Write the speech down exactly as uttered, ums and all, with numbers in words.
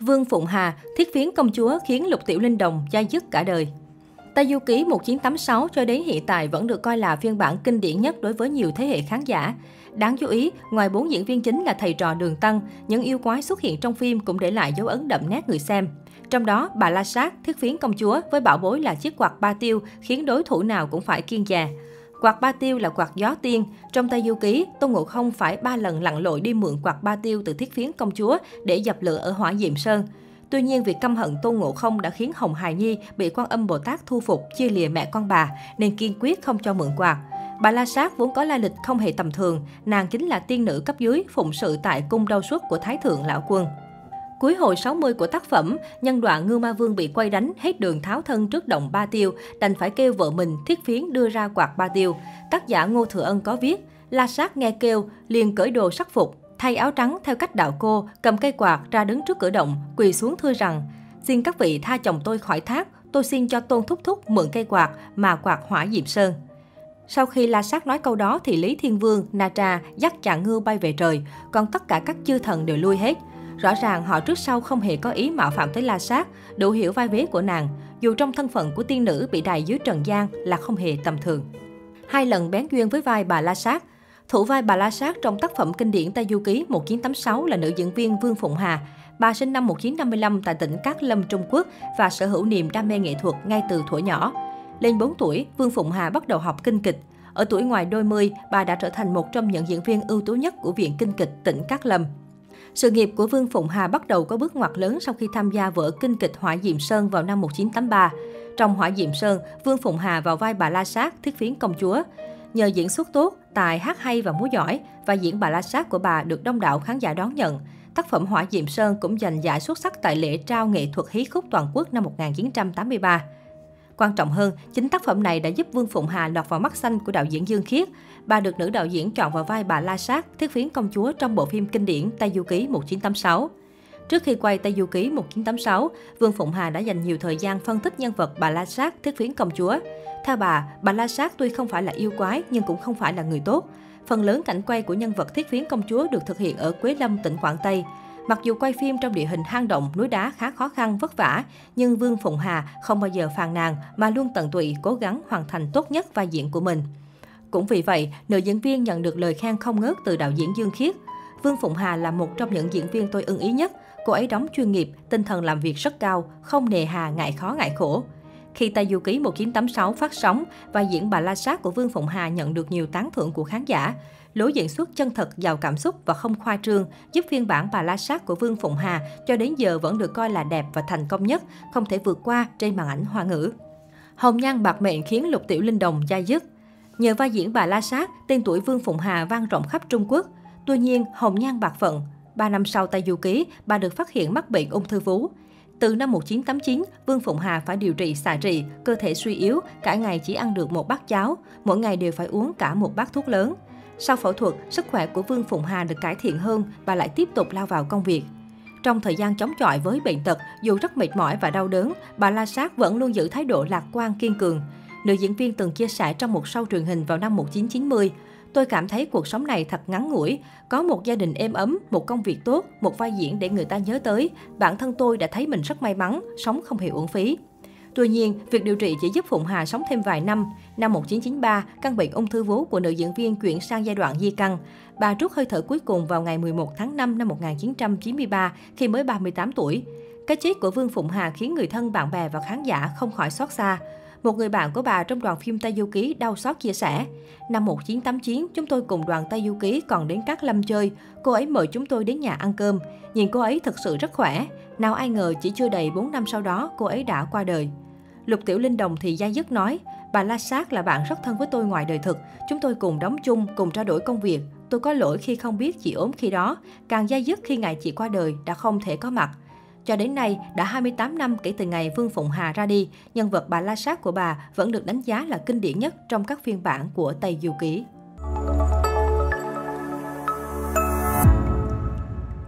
Vương Phụng Hà, Thiết Phiến công chúa khiến Lục Tiểu Linh Đồng dai dứt cả đời. Tây Du Ký một nghìn chín trăm tám mươi sáu cho đến hiện tại vẫn được coi là phiên bản kinh điển nhất đối với nhiều thế hệ khán giả. Đáng chú ý, ngoài bốn diễn viên chính là thầy trò Đường Tăng, những yêu quái xuất hiện trong phim cũng để lại dấu ấn đậm nét người xem. Trong đó, bà La Sát, Thiết Phiến công chúa với bảo bối là chiếc quạt ba tiêu khiến đối thủ nào cũng phải kiêng dè. Quạt ba tiêu là quạt gió tiên. Trong Tây Du Ký, Tôn Ngộ Không phải ba lần lặn lội đi mượn quạt ba tiêu từ Thiết Phiến công chúa để dập lửa ở Hỏa Diệm Sơn. Tuy nhiên, việc căm hận Tôn Ngộ Không đã khiến Hồng Hài Nhi bị Quan Âm Bồ Tát thu phục, chia lìa mẹ con bà, nên kiên quyết không cho mượn quạt. Bà La Sát vốn có lai lịch không hề tầm thường, nàng chính là tiên nữ cấp dưới phụng sự tại cung Đâu Suất của Thái Thượng Lão Quân. Cuối hồi sáu mươi của tác phẩm, nhân đoạn Ngưu Ma Vương bị quay đánh hết đường tháo thân trước động Ba Tiêu, đành phải kêu vợ mình Thiết Phiến đưa ra quạt Ba Tiêu. Tác giả Ngô Thừa Ân có viết, La Sát nghe kêu, liền cởi đồ sắc phục, thay áo trắng theo cách đạo cô, cầm cây quạt ra đứng trước cửa động, quỳ xuống thưa rằng, xin các vị tha chồng tôi khỏi thác, tôi xin cho Tôn Thúc Thúc mượn cây quạt mà quạt Hỏa Diệm Sơn. Sau khi La Sát nói câu đó thì Lý Thiên Vương, Na Tra dắt Trạng Ngưu bay về trời, còn tất cả các chư thần đều lui hết. Rõ ràng họ trước sau không hề có ý mạo phạm tới La Sát, đủ hiểu vai vế của nàng, dù trong thân phận của tiên nữ bị đày dưới trần gian là không hề tầm thường. Hai lần bén duyên với vai bà La Sát. Thủ vai bà La Sát trong tác phẩm kinh điển Tây Du Ký một nghìn chín trăm tám mươi sáu là nữ diễn viên Vương Phụng Hà. Bà sinh năm một nghìn chín trăm năm mươi lăm tại tỉnh Cát Lâm, Trung Quốc và sở hữu niềm đam mê nghệ thuật ngay từ thuở nhỏ. Lên bốn tuổi, Vương Phụng Hà bắt đầu học kinh kịch. Ở tuổi ngoài đôi mươi, bà đã trở thành một trong những diễn viên ưu tú nhất của Viện Kinh kịch tỉnh Cát Lâm. Sự nghiệp của Vương Phụng Hà bắt đầu có bước ngoặt lớn sau khi tham gia vở kinh kịch Hỏa Diệm Sơn vào năm một nghìn chín trăm tám mươi ba. Trong Hỏa Diệm Sơn, Vương Phụng Hà vào vai bà La Sát, Thiết Phiến công chúa. Nhờ diễn xuất tốt, tài hát hay và múa giỏi, và diễn bà La Sát của bà được đông đảo khán giả đón nhận. Tác phẩm Hỏa Diệm Sơn cũng giành giải xuất sắc tại lễ trao nghệ thuật hí khúc toàn quốc năm một nghìn chín trăm tám mươi ba. Quan trọng hơn, chính tác phẩm này đã giúp Vương Phụng Hà lọt vào mắt xanh của đạo diễn Dương Khiết. Bà được nữ đạo diễn chọn vào vai bà La Sát, Thiết Phiến công chúa trong bộ phim kinh điển Tây Du Ký một nghìn chín trăm tám mươi sáu. Trước khi quay Tây Du Ký một nghìn chín trăm tám mươi sáu, Vương Phụng Hà đã dành nhiều thời gian phân tích nhân vật bà La Sát, Thiết Phiến công chúa. Theo bà, bà La Sát tuy không phải là yêu quái nhưng cũng không phải là người tốt. Phần lớn cảnh quay của nhân vật Thiết Phiến công chúa được thực hiện ở Quế Lâm, tỉnh Quảng Tây. Mặc dù quay phim trong địa hình hang động, núi đá khá khó khăn, vất vả, nhưng Vương Phụng Hà không bao giờ phàn nàn mà luôn tận tụy cố gắng hoàn thành tốt nhất vai diễn của mình. Cũng vì vậy, nữ diễn viên nhận được lời khen không ngớt từ đạo diễn Dương Khiết. Vương Phụng Hà là một trong những diễn viên tôi ưng ý nhất. Cô ấy đóng chuyên nghiệp, tinh thần làm việc rất cao, không nề hà, ngại khó, ngại khổ. Khi Tây Du Ký một nghìn chín trăm tám mươi sáu phát sóng, vai diễn bà La Sát của Vương Phụng Hà nhận được nhiều tán thưởng của khán giả. Lối diễn xuất chân thật, giàu cảm xúc và không khoa trương giúp phiên bản bà La Sát của Vương Phụng Hà cho đến giờ vẫn được coi là đẹp và thành công nhất, không thể vượt qua trên màn ảnh Hoa ngữ. Hồng nhan bạc mệnh khiến Lục Tiểu Linh Đồng dai dứt. Nhờ vai diễn bà La Sát, tên tuổi Vương Phụng Hà vang rộng khắp Trung Quốc. Tuy nhiên, hồng nhan bạc phận. Ba năm sau Tây Du Ký, bà được phát hiện mắc bệnh ung thư vú. Từ năm một nghìn chín trăm tám mươi chín, Vương Phụng Hà phải điều trị xạ trị, cơ thể suy yếu, cả ngày chỉ ăn được một bát cháo, mỗi ngày đều phải uống cả một bát thuốc lớn. Sau phẫu thuật, sức khỏe của Vương Phụng Hà được cải thiện hơn và lại tiếp tục lao vào công việc. Trong thời gian chống chọi với bệnh tật, dù rất mệt mỏi và đau đớn, bà La Sát vẫn luôn giữ thái độ lạc quan kiên cường. Nữ diễn viên từng chia sẻ trong một show truyền hình vào năm một nghìn chín trăm chín mươi, tôi cảm thấy cuộc sống này thật ngắn ngủi, có một gia đình êm ấm, một công việc tốt, một vai diễn để người ta nhớ tới. Bản thân tôi đã thấy mình rất may mắn, sống không hề uổng phí. Tuy nhiên, việc điều trị chỉ giúp Phụng Hà sống thêm vài năm. Năm một nghìn chín trăm chín mươi ba, căn bệnh ung thư vú của nữ diễn viên chuyển sang giai đoạn di căn. Bà trút hơi thở cuối cùng vào ngày mười một tháng năm năm một nghìn chín trăm chín mươi ba khi mới ba mươi tám tuổi. Cái chết của Vương Phụng Hà khiến người thân, bạn bè và khán giả không khỏi xót xa. Một người bạn của bà trong đoàn phim Tây Du Ký đau xót chia sẻ, năm một nghìn chín trăm tám mươi chín, chúng tôi cùng đoàn Tây Du Ký còn đến Cát Lâm chơi. Cô ấy mời chúng tôi đến nhà ăn cơm. Nhìn cô ấy thật sự rất khỏe. Nào ai ngờ chỉ chưa đầy bốn năm sau đó, cô ấy đã qua đời. Lục Tiểu Linh Đồng thì dai dứt nói, bà La Sát là bạn rất thân với tôi ngoài đời thực. Chúng tôi cùng đóng chung, cùng trao đổi công việc. Tôi có lỗi khi không biết chị ốm khi đó. Càng dai dứt khi ngày chị qua đời đã không thể có mặt. Cho đến nay, đã hai mươi tám năm kể từ ngày Vương Phụng Hà ra đi, nhân vật bà La Sát của bà vẫn được đánh giá là kinh điển nhất trong các phiên bản của Tây Du Ký.